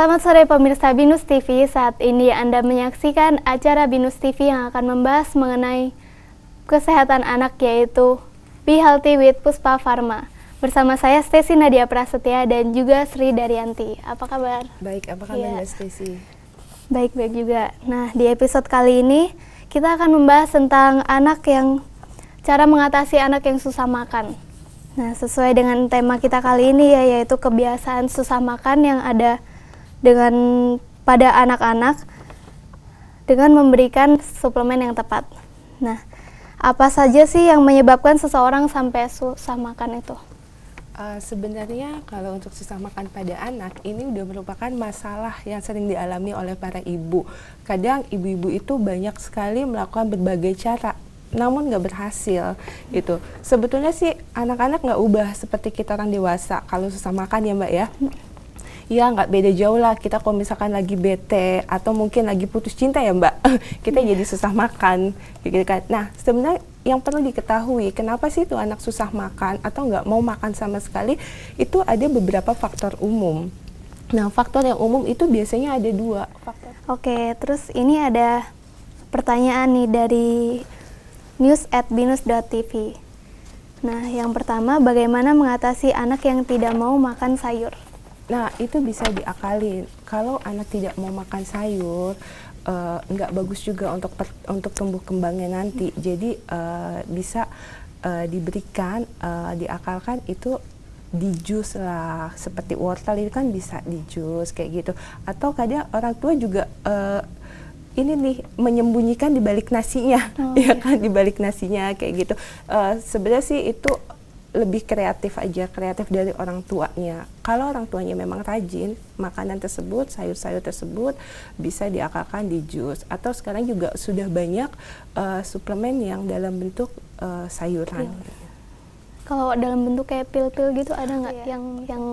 Selamat sore pemirsa BINUS TV, saat ini Anda menyaksikan acara BINUS TV yang akan membahas mengenai kesehatan anak, yaitu Be Healthy with Puspa Pharma. Bersama saya Stacey Nadia Prasetya dan juga Sri Daryanti. Apa kabar? Baik, apa kabar Mbak Stacey? Baik-baik juga. Nah, di episode kali ini kita akan membahas tentang cara mengatasi anak yang susah makan. Nah, sesuai dengan tema kita kali ini ya, yaitu kebiasaan susah makan yang ada pada anak-anak dengan memberikan suplemen yang tepat. Nah, apa saja sih yang menyebabkan seseorang sampai susah makan itu? Sebenarnya kalau untuk susah makan pada anak ini udah merupakan masalah yang sering dialami oleh para ibu. Kadang ibu-ibu itu banyak sekali melakukan berbagai cara, namun nggak berhasil gitu. Sebetulnya sih anak-anak nggak ubah seperti kita orang dewasa kalau susah makan ya Mbak ya. Ya nggak beda jauh lah, kita kalau misalkan lagi bete atau mungkin lagi putus cinta ya Mbak, kita jadi susah makan gitu kan. Nah sebenarnya yang perlu diketahui kenapa sih itu anak susah makan atau nggak mau makan sama sekali, itu ada beberapa faktor umum. Nah faktor yang umum itu biasanya ada dua faktor. Oke, terus ini ada pertanyaan nih dari news@binus.tv. Nah yang pertama, bagaimana mengatasi anak yang tidak mau makan sayur? Nah, itu bisa diakalin. Kalau anak tidak mau makan sayur, nggak bagus juga untuk tumbuh kembangnya nanti. Jadi, bisa diberikan, diakalkan itu di jus lah. Seperti wortel itu kan bisa di jus, kayak gitu. Atau kadang orang tua juga ini nih menyembunyikan di balik nasinya. Oh, ya kan, di balik nasinya, kayak gitu. Sebenarnya sih itu lebih kreatif aja, kreatif dari orang tuanya. Kalau orang tuanya memang rajin, makanan tersebut, sayur-sayur tersebut bisa diakalkan di jus. Atau sekarang juga sudah banyak suplemen yang dalam bentuk sayuran. Kalau dalam bentuk kayak pil-pil gitu ada nggak? Iya. Yang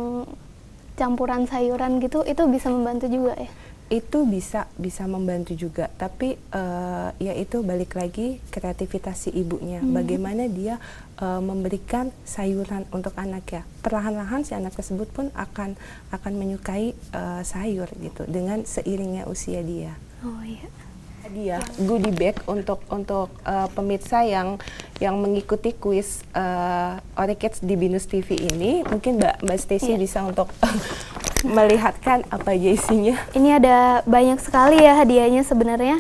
campuran sayuran gitu, itu bisa membantu juga ya? Itu bisa membantu juga, tapi ya itu balik lagi kreativitas si ibunya. Bagaimana dia memberikan sayuran untuk anaknya. Perlahan-lahan si anak tersebut pun akan menyukai sayur gitu dengan seiringnya usia dia. Oh iya. Dia goodie bag untuk pemirsa yang mengikuti kuis Orikids di BINUS TV ini, mungkin Mbak Stacey bisa untuk melihatkan apa aja isinya. Ini ada banyak sekali ya hadiahnya sebenarnya.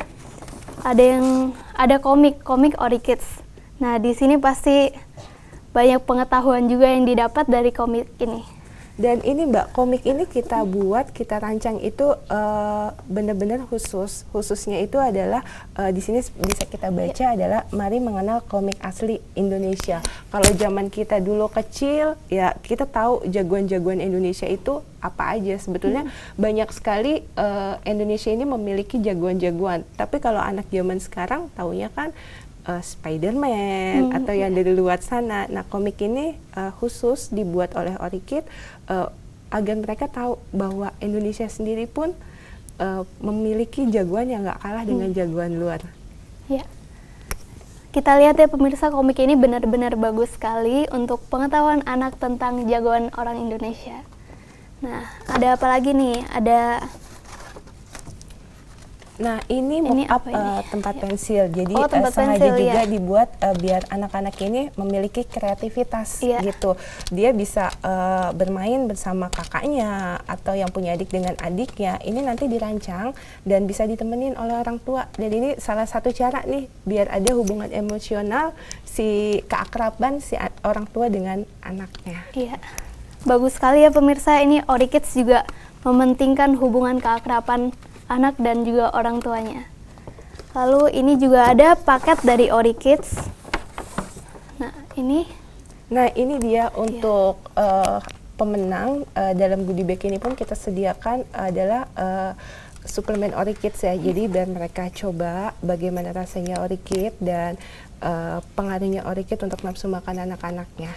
Ada komik Orikids. Nah, di sini pasti banyak pengetahuan juga yang didapat dari komik ini. Dan ini Mbak, komik ini kita buat, kita rancang itu benar-benar khususnya itu adalah di sini bisa kita baca adalah mari mengenal komik asli Indonesia. Kalau zaman kita dulu kecil ya kita tahu jagoan-jagoan Indonesia itu apa aja sebetulnya. Banyak sekali Indonesia ini memiliki jagoan-jagoan, tapi kalau anak zaman sekarang taunya kan Spider-Man atau yang dari luar sana. Nah komik ini khusus dibuat oleh Orikids agar mereka tahu bahwa Indonesia sendiri pun memiliki jagoan yang gak kalah dengan jagoan luar. Ya. Kita lihat ya pemirsa, komik ini benar-benar bagus sekali untuk pengetahuan anak tentang jagoan orang Indonesia. Nah ada apa lagi nih? Nah ini apa ini? Tempat pensil, jadi sengaja juga dibuat biar anak-anak ini memiliki kreativitas gitu. Dia bisa bermain bersama kakaknya atau yang punya adik dengan adiknya. Ini nanti dirancang dan bisa ditemenin oleh orang tua. Jadi ini salah satu cara nih biar ada hubungan emosional si keakraban si orang tua dengan anaknya. Iya, bagus sekali ya pemirsa. Ini Orikids juga mementingkan hubungan keakraban anak dan juga orang tuanya. Lalu ini juga ada paket dari Orikids. Nah ini dia untuk pemenang dalam goodie bag ini pun kita sediakan adalah suplemen Orikids ya. Jadi biar mereka coba bagaimana rasanya Orikids dan pengaruhnya Orikids untuk nafsu makan anak-anaknya.